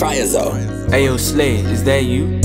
Triazo. Ayo Slade, is that you?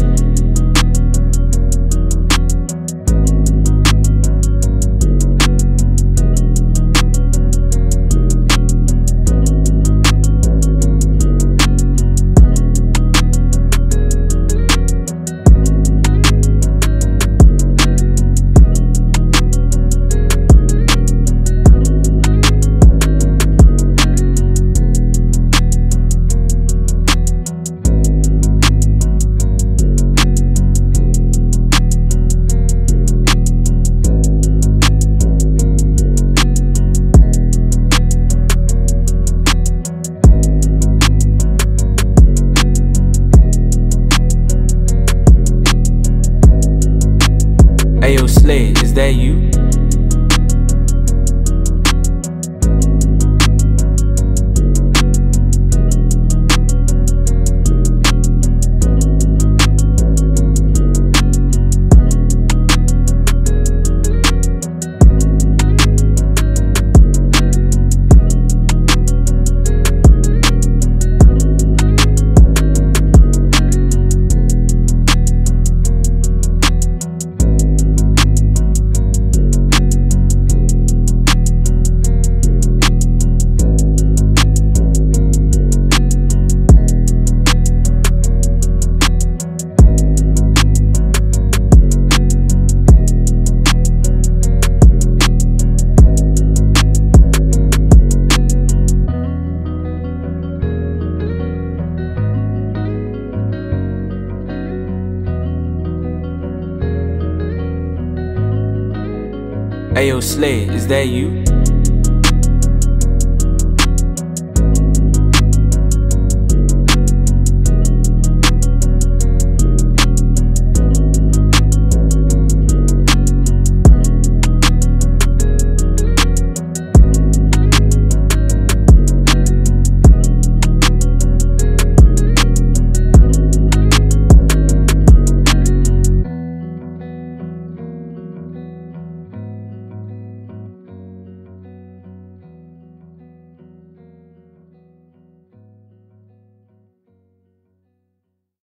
Ayo Slade, is that you? Ayo Slade, is that you?